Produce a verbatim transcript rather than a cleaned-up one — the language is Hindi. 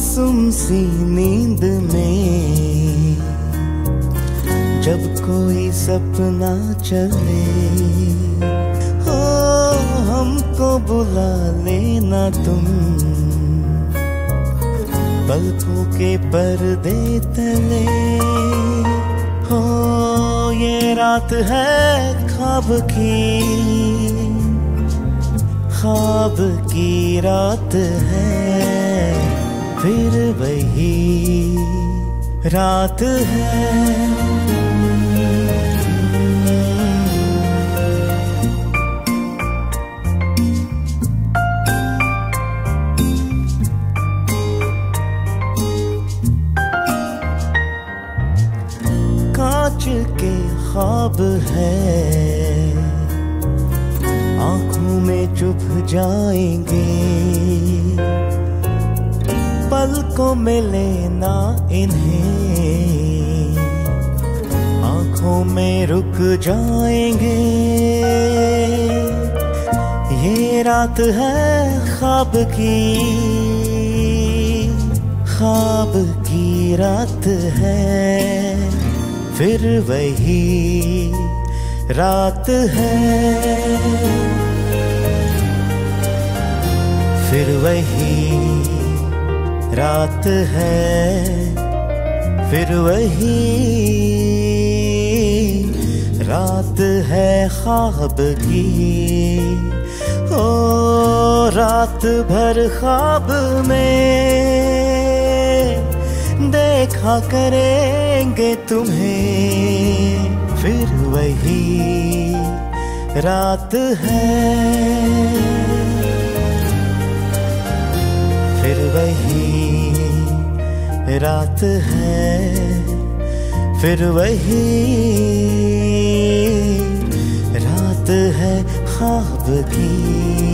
मासूम सी नींद में जब कोई सपना चले हो हमको बुला लेना तुम, पलकों के पर्दे तले हो ये रात है ख्वाब की, ख्वाब की रात है फिर वही रात है। कांच के ख्वाब है आँखों में चुभ जाएंगे, पलकों में लेना इन्हें आँखों में रुक जाएंगे, ये रात है ख्वाब की, ख्वाब की रात है फिर वही रात है, फिर वही रात है, फिर वही रात है ख्वाब की। ओ रात भर ख्वाब में देखा करेंगे तुम्हें, फिर वही रात है, फिर वही रात है, फिर वही रात है ख्वाब की।